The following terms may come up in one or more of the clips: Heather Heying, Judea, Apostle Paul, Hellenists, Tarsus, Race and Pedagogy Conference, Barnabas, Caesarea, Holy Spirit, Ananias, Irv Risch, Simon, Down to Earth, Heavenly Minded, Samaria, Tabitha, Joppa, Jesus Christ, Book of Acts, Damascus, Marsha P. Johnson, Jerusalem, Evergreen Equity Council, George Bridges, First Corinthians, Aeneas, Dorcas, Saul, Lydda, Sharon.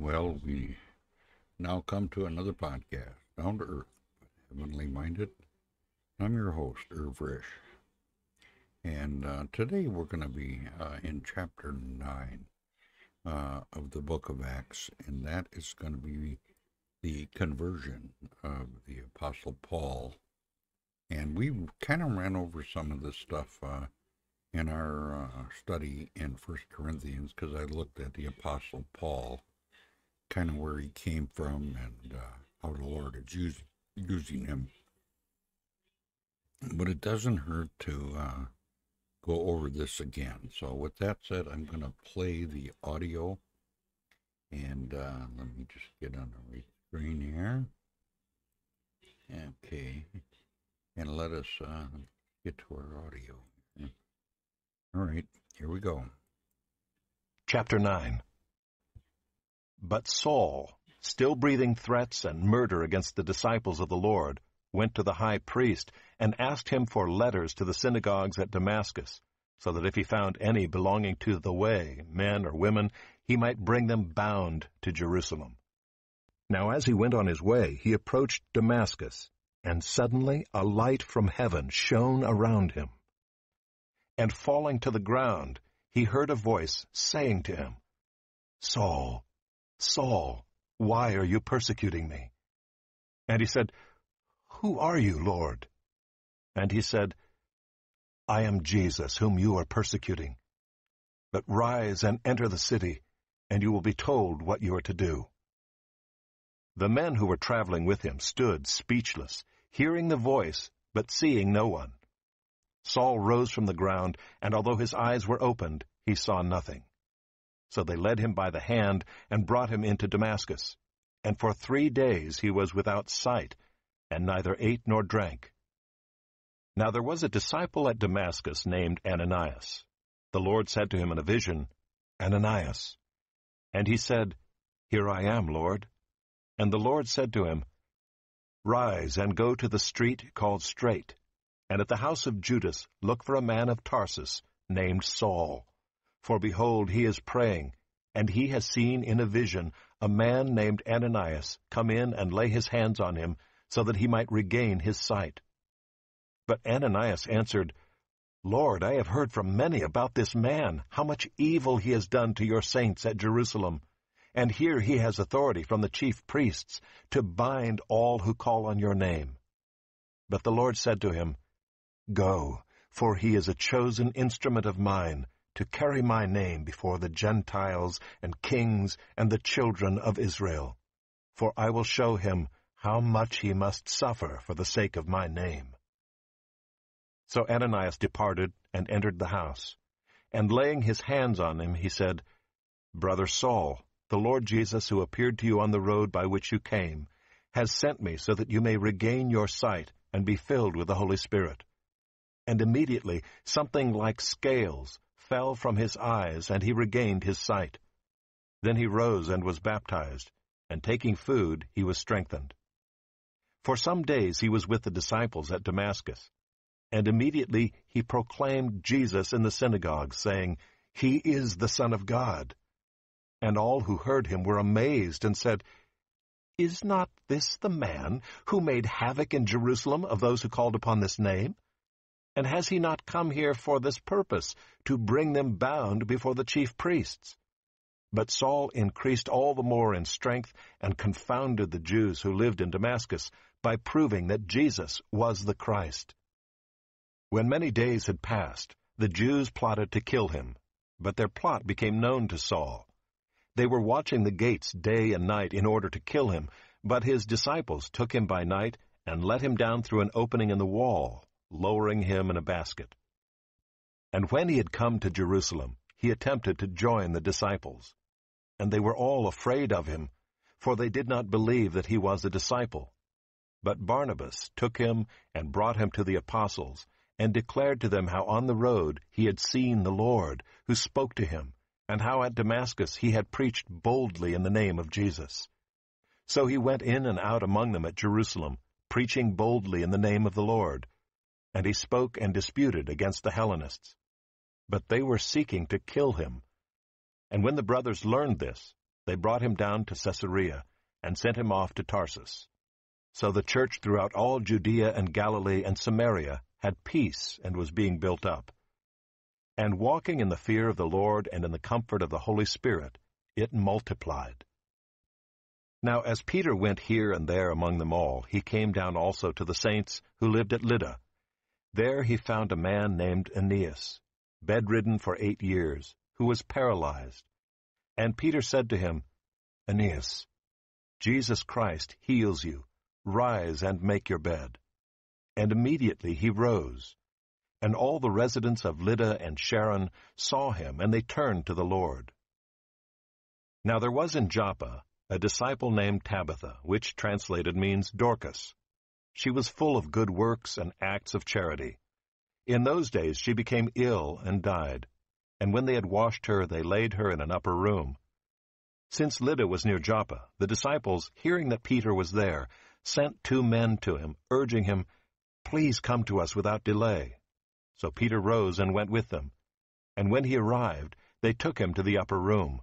Well, we now come to another podcast, Down to Earth, Heavenly Minded. I'm your host, Irv Risch. And today we're going to be in chapter 9 of the Book of Acts, and that is going to be the conversion of the Apostle Paul. And we kind of ran over some of this stuff in our study in First Corinthians, because I looked at the Apostle Paul, kind of where he came from and how the Lord is using him. But it doesn't hurt to go over this again. So with that said, I'm going to play the audio. And let me just get on the right screen here. Okay. And let us get to our audio. All right, here we go. Chapter 9. But Saul, still breathing threats and murder against the disciples of the Lord, went to the high priest and asked him for letters to the synagogues at Damascus, so that if he found any belonging to the way, men or women, he might bring them bound to Jerusalem. Now as he went on his way, he approached Damascus, and suddenly a light from heaven shone around him. And falling to the ground, he heard a voice saying to him, "Saul, Saul, why are you persecuting me?" And he said, "Who are you, Lord?" And he said, "I am Jesus, whom you are persecuting. But rise and enter the city, and you will be told what you are to do." The men who were traveling with him stood speechless, hearing the voice, but seeing no one. Saul rose from the ground, and although his eyes were opened, he saw nothing. So they led him by the hand and brought him into Damascus. And for 3 days he was without sight, and neither ate nor drank. Now there was a disciple at Damascus named Ananias. The Lord said to him in a vision, "Ananias." And he said, "Here I am, Lord." And the Lord said to him, "Rise and go to the street called Straight, and at the house of Judas look for a man of Tarsus named Saul. For behold, he is praying, and he has seen in a vision a man named Ananias come in and lay his hands on him, so that he might regain his sight." But Ananias answered, "Lord, I have heard from many about this man, how much evil he has done to your saints at Jerusalem. And here he has authority from the chief priests to bind all who call on your name." But the Lord said to him, "Go, for he is a chosen instrument of mine, to carry my name before the Gentiles and kings and the children of Israel. For I will show him how much he must suffer for the sake of my name." So Ananias departed and entered the house. And laying his hands on him, he said, "Brother Saul, the Lord Jesus, who appeared to you on the road by which you came, has sent me so that you may regain your sight and be filled with the Holy Spirit." And immediately something like scales fell from his eyes, and he regained his sight. Then he rose and was baptized, and taking food he was strengthened. For some days he was with the disciples at Damascus, and immediately he proclaimed Jesus in the synagogue, saying, "He is the Son of God." And all who heard him were amazed and said, "Is not this the man who made havoc in Jerusalem of those who called upon this name? And has he not come here for this purpose, to bring them bound before the chief priests?" But Saul increased all the more in strength and confounded the Jews who lived in Damascus by proving that Jesus was the Christ. When many days had passed, the Jews plotted to kill him, but their plot became known to Saul. They were watching the gates day and night in order to kill him, but his disciples took him by night and let him down through an opening in the wall, lowering him in a basket. And when he had come to Jerusalem, he attempted to join the disciples. And they were all afraid of him, for they did not believe that he was a disciple. But Barnabas took him and brought him to the apostles, and declared to them how on the road he had seen the Lord, who spoke to him, and how at Damascus he had preached boldly in the name of Jesus. So he went in and out among them at Jerusalem, preaching boldly in the name of the Lord. And he spoke and disputed against the Hellenists. But they were seeking to kill him. And when the brothers learned this, they brought him down to Caesarea and sent him off to Tarsus. So the church throughout all Judea and Galilee and Samaria had peace and was being built up. And walking in the fear of the Lord and in the comfort of the Holy Spirit, it multiplied. Now as Peter went here and there among them all, he came down also to the saints who lived at Lydda. There he found a man named Aeneas, bedridden for 8 years, who was paralyzed. And Peter said to him, "Aeneas, Jesus Christ heals you. Rise and make your bed." And immediately he rose. And all the residents of Lydda and Sharon saw him, and they turned to the Lord. Now there was in Joppa a disciple named Tabitha, which translated means Dorcas. She was full of good works and acts of charity. In those days she became ill and died, and when they had washed her, they laid her in an upper room. Since Lydda was near Joppa, the disciples, hearing that Peter was there, sent 2 men to him, urging him, "Please come to us without delay." So Peter rose and went with them. And when he arrived, they took him to the upper room.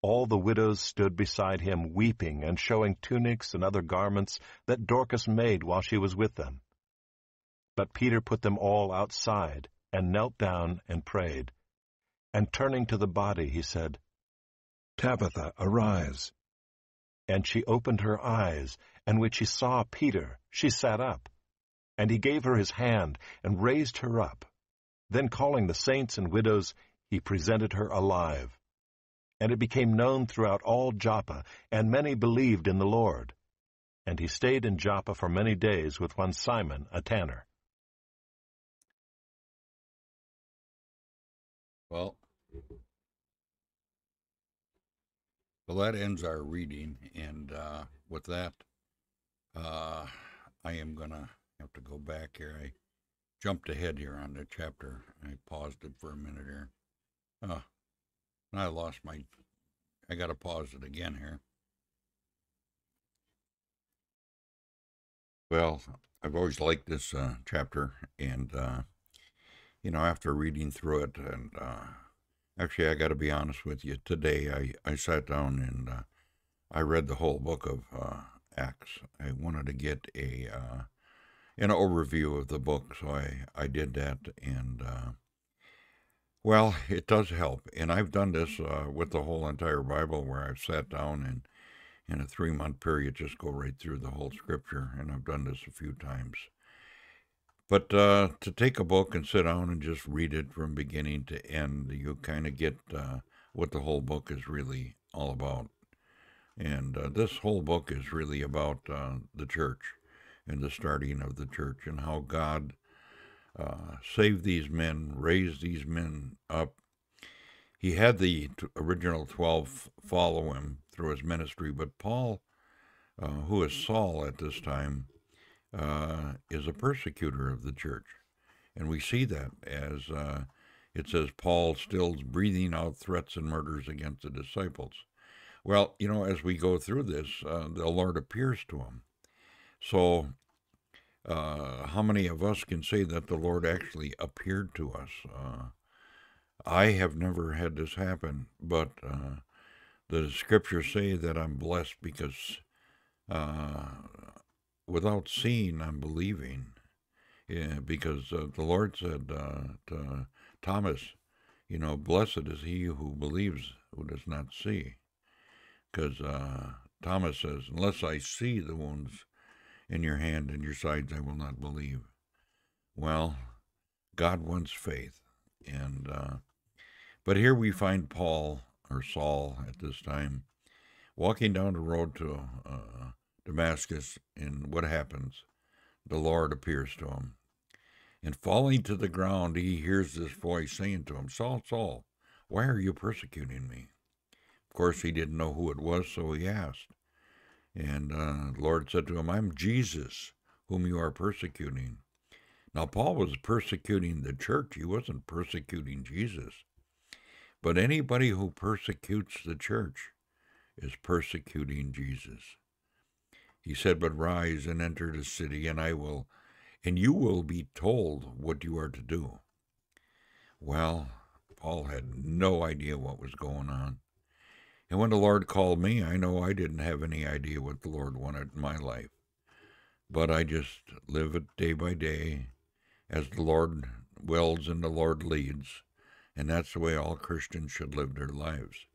All the widows stood beside him, weeping and showing tunics and other garments that Dorcas made while she was with them. But Peter put them all outside, and knelt down and prayed. And turning to the body, he said, "Tabitha, arise." And she opened her eyes, and when she saw Peter, she sat up. And he gave her his hand, and raised her up. Then calling the saints and widows, he presented her alive. And it became known throughout all Joppa, and many believed in the Lord. And he stayed in Joppa for many days with one Simon, a tanner. Well, that ends our reading, and with that, I am going to have to go back here. I jumped ahead here on the chapter. I paused it for a minute here. And I lost my... I got to pause it again here. Well, I've always liked this chapter, and, you know, after reading through it, and... Actually, I got to be honest with you. Today, I sat down and I read the whole book of Acts. I wanted to get an overview of the book, so I did that. And, well, it does help. And I've done this with the whole entire Bible, where I've sat down and in a 3-month period just go right through the whole Scripture. And I've done this a few times. But to take a book and sit down and just read it from beginning to end, you kind of get what the whole book is really all about. And this whole book is really about the church and the starting of the church, and how God saved these men, raised these men up. He had the original 12 follow him through his ministry, but Paul, who is Saul at this time, is a persecutor of the church. And we see that as it says, Paul still breathing out threats and murders against the disciples. Well, you know, as we go through this, the Lord appears to him. So how many of us can say that the Lord actually appeared to us? I have never had this happen, but the Scriptures say that I'm blessed because... without seeing, I'm believing, because the Lord said to Thomas, you know, "Blessed is he who believes, who does not see." Because Thomas says, "Unless I see the wounds in your hand and your sides, I will not believe." Well, God wants faith. And but here we find Paul, or Saul at this time, walking down the road to Damascus, and what happens? The Lord appears to him. And falling to the ground, he hears this voice saying to him, "Saul, Saul, why are you persecuting me?" Of course, he didn't know who it was, so he asked. And the Lord said to him, "I'm Jesus, whom you are persecuting." Now, Paul was persecuting the church. He wasn't persecuting Jesus. But anybody who persecutes the church is persecuting Jesus. He said, "But rise and enter the city, and you will be told what you are to do." Well, Paul had no idea what was going on. And when the Lord called me, I know I didn't have any idea what the Lord wanted in my life. But I just live it day by day as the Lord wills and the Lord leads. And that's the way all Christians should live their lives.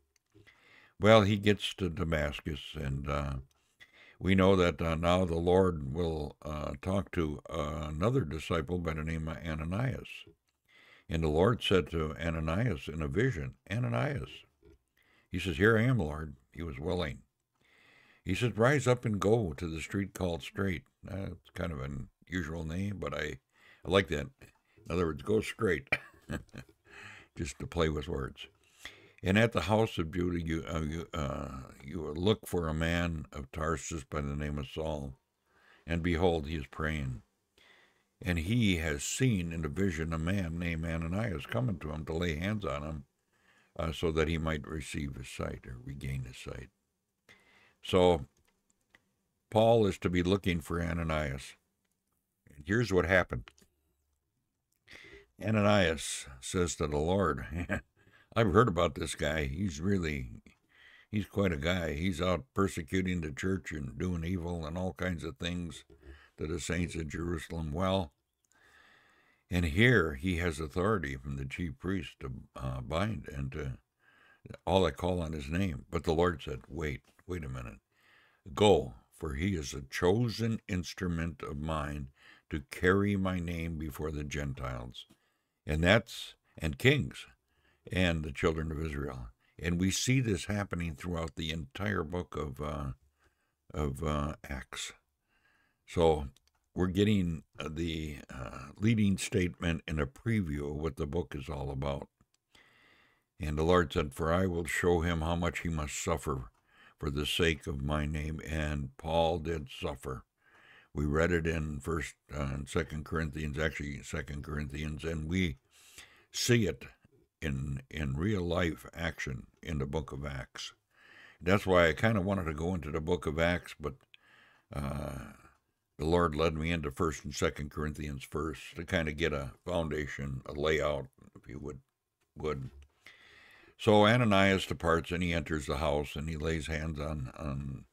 Well, he gets to Damascus, and we know that now the Lord will talk to another disciple by the name of Ananias. And the Lord said to Ananias in a vision, Ananias, he says, here I am, Lord. He was willing. He says, rise up and go to the street called Straight. It's kind of an unusual name, but I like that. In other words, go straight, just to play with words. And at the house of Judah, you look for a man of Tarsus by the name of Saul, and behold, he is praying. And he has seen in a vision a man named Ananias coming to him to lay hands on him so that he might receive his sight or regain his sight. So Paul is to be looking for Ananias. And here's what happened. Ananias says to the Lord, I've heard about this guy. He's quite a guy. He's out persecuting the church and doing evil and all kinds of things to the saints of Jerusalem. Well, and here he has authority from the chief priest to bind and to all that call on his name. But the Lord said, wait a minute. Go, for he is a chosen instrument of mine to carry my name before the Gentiles, and kings, and the children of Israel. And we see this happening throughout the entire book of Acts. So we're getting the leading statement and a preview of what the book is all about. And the Lord said, for I will show him how much he must suffer for the sake of my name. And Paul did suffer. We read it in First and Second Corinthians, actually 2 Corinthians, and we see it in real life action in the book of Acts. That's why I kind of wanted to go into the book of Acts, but the Lord led me into 1 and 2 Corinthians first to kind of get a foundation, a layout, if you would. So Ananias departs, and he enters the house, and he lays hands on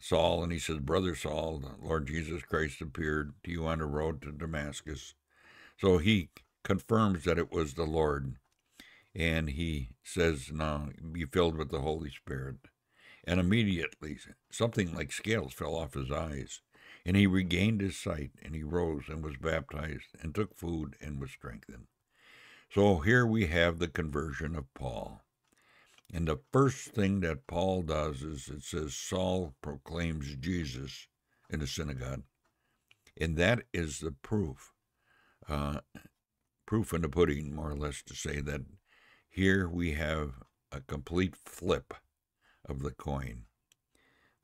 Saul, and he says, Brother Saul, the Lord Jesus Christ appeared to you on the road to Damascus. So he confirms that it was the Lord, and he says, now be filled with the Holy Spirit. And immediately something like scales fell off his eyes, and he regained his sight, and he rose and was baptized and took food and was strengthened. So here we have the conversion of Paul. And the first thing that Paul does is it says Saul proclaims Jesus in the synagogue. And that is the proof, proof in the pudding, more or less, to say that here we have a complete flip of the coin.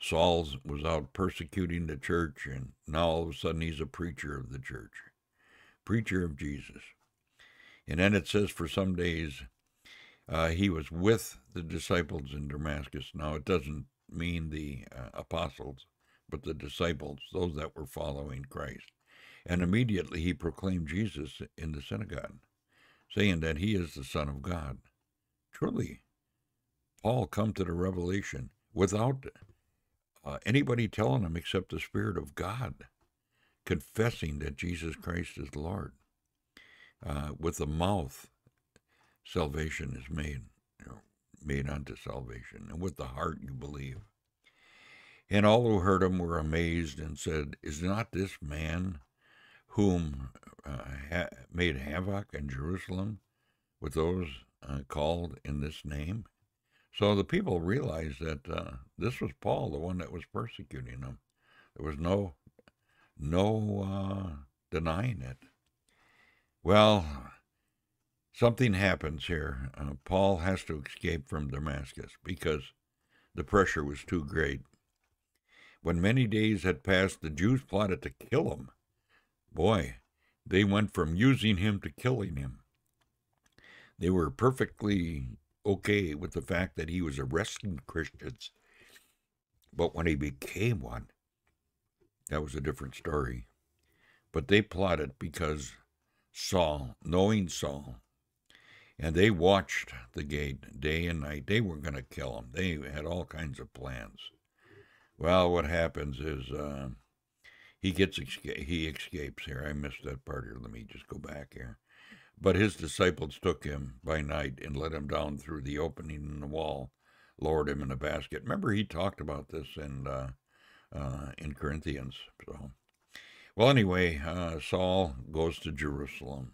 Saul was out persecuting the church, and now all of a sudden he's a preacher of the church, preacher of Jesus. And then it says for some days, he was with the disciples in Damascus. Now, it doesn't mean the apostles, but the disciples, those that were following Christ. And immediately he proclaimed Jesus in the synagogue, saying that he is the Son of God. Truly, Paul come to the revelation without anybody telling him except the Spirit of God, confessing that Jesus Christ is Lord. With the mouth, salvation is made, made unto salvation, and with the heart you believe. And all who heard him were amazed and said, is not this man whom made havoc in Jerusalem with those called in this name? So the people realized that this was Paul, the one that was persecuting them. There was no denying it. Well, something happens here. Paul has to escape from Damascus because the pressure was too great. When many days had passed, the Jews plotted to kill him. Boy, they went from using him to killing him. They were perfectly okay with the fact that he was arresting Christians. But when he became one, that was a different story. But they plotted because Saul, knowing Saul, And they watched the gate day and night. They were going to kill him. They had all kinds of plans. Well, what happens is he escapes here. I missed that part here. Let me just go back here. But his disciples took him by night and let him down through the opening in the wall, lowered him in a basket. Remember, he talked about this in Corinthians. So, well, anyway, Saul goes to Jerusalem.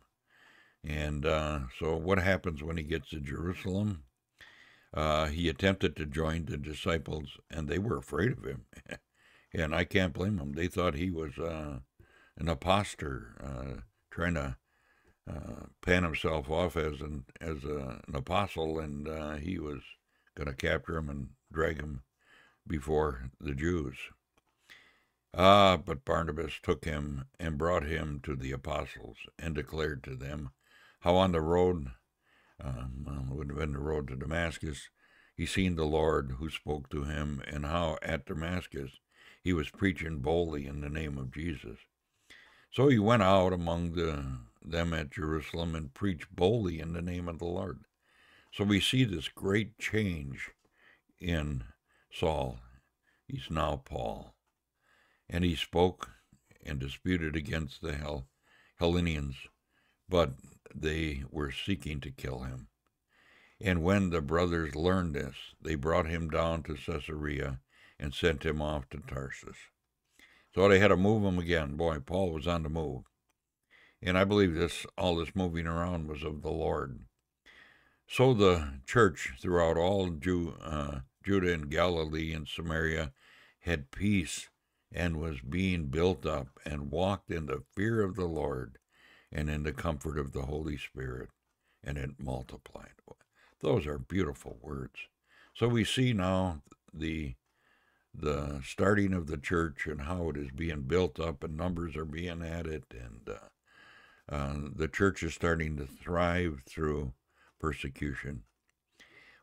And so what happens when he gets to Jerusalem? He attempted to join the disciples, and they were afraid of him. And I can't blame them. They thought he was an imposter, trying to pan himself off as an apostle, and he was going to capture him and drag him before the Jews. But Barnabas took him and brought him to the apostles and declared to them how on the road, it would have been the road to Damascus, he seen the Lord who spoke to him, and how at Damascus he was preaching boldly in the name of Jesus. So he went out among them at Jerusalem and preached boldly in the name of the Lord. So we see this great change in Saul. He's now Paul. And he spoke and disputed against the Hellenians, but they were seeking to kill him. And when the brothers learned this, they brought him down to Caesarea and sent him off to Tarsus. So they had to move him again. Boy, Paul was on the move. And I believe all this moving around was of the Lord. So the church throughout all Judah and Galilee and Samaria had peace, and was being built up, and walked in the fear of the Lord, and in the comfort of the Holy Spirit, and it multiplied. Those are beautiful words. So we see now the starting of the church, and how it is being built up, and numbers are being added, and the church is starting to thrive through persecution.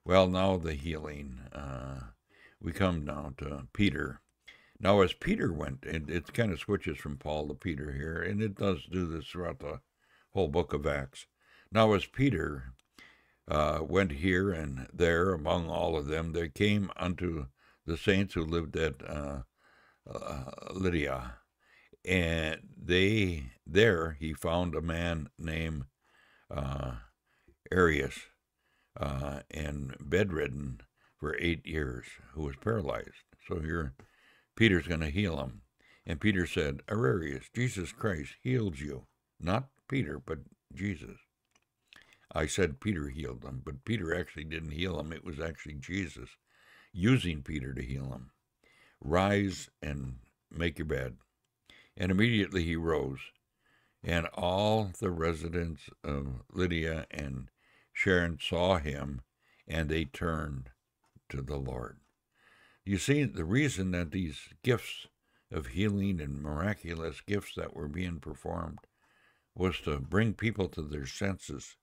Well, now the healing. We come now to Peter. Now, as Peter went, and it kind of switches from Paul to Peter here, and it does do this throughout the whole book of Acts. Now, as Peter went here and there among all of them, there came unto the saints who lived at Lydda, and he found a man named Aeneas, and bedridden for 8 years, who was paralyzed. So here Peter's going to heal him. And Peter said, Aeneas, Jesus Christ healed you. Not Peter, but Jesus. I said Peter healed him, but Peter actually didn't heal him. It was actually Jesus using Peter to heal him. Rise and make your bed. And immediately he rose. And all the residents of Lydda and Sharon saw him, and they turned to the Lord. You see, the reason that these gifts of healing and miraculous gifts that were being performed was to bring people to their senses.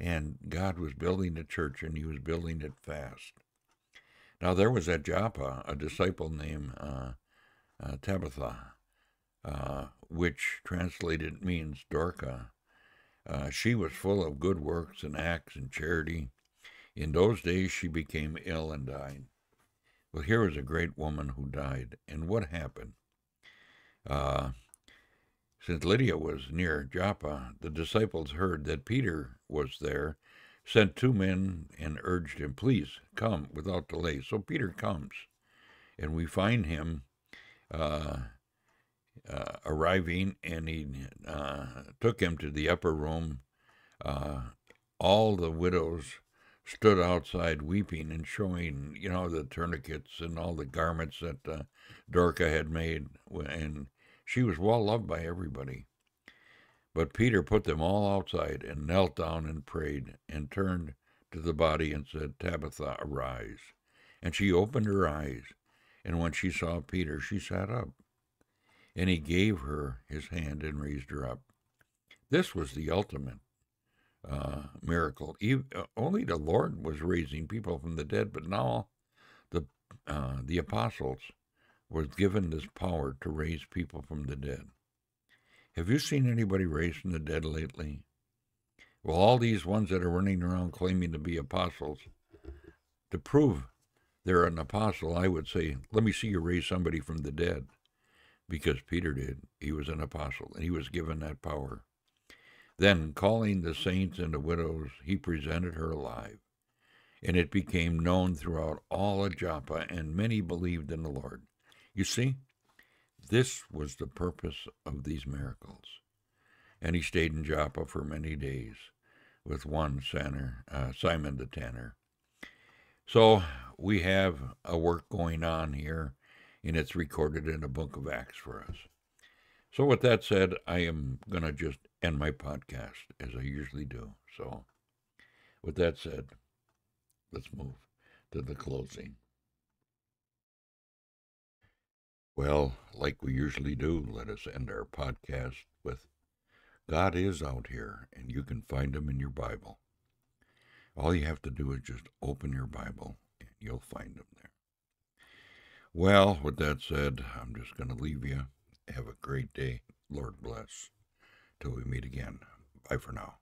And God was building the church, and he was building it fast. Now, there was at Joppa a disciple named Tabitha, which translated means Dorcas. She was full of good works and acts and charity. In those days, she became ill and died. Well, here was a great woman who died. And what happened? Since Lydda was near Joppa, the disciples heard that Peter was there, sent two men and urged him, please come without delay. So Peter comes, and we find him arriving, and he took him to the upper room. All the widows stood outside weeping and showing, the tourniquets and all the garments that Dorca had made, and she was well loved by everybody. But Peter put them all outside and knelt down and prayed and turned to the body and said, Tabitha, arise. And she opened her eyes, and when she saw Peter, she sat up. And he gave her his hand and raised her up. This was the ultimate miracle. Only the Lord was raising people from the dead, but now the apostles was given this power to raise people from the dead. Have you seen anybody raised from the dead lately? Well, all these ones that are running around claiming to be apostles, to prove they're an apostle, I would say, let me see you raise somebody from the dead, because Peter did. He was an apostle, and he was given that power. Then, calling the saints and the widows, he presented her alive, and it became known throughout all of Joppa, and many believed in the Lord. You see, this was the purpose of these miracles. And he stayed in Joppa for many days with one Simon the tanner. So we have a work going on here, and it's recorded in the Book of Acts for us. So with that said, I am going to just end my podcast as I usually do. So with that said, let's move to the closing. Well, like we usually do, let us end our podcast with God is out here, and you can find him in your Bible. All you have to do is just open your Bible, and you'll find him there. Well, with that said, I'm just going to leave you. Have a great day. Lord bless. Till we meet again. Bye for now.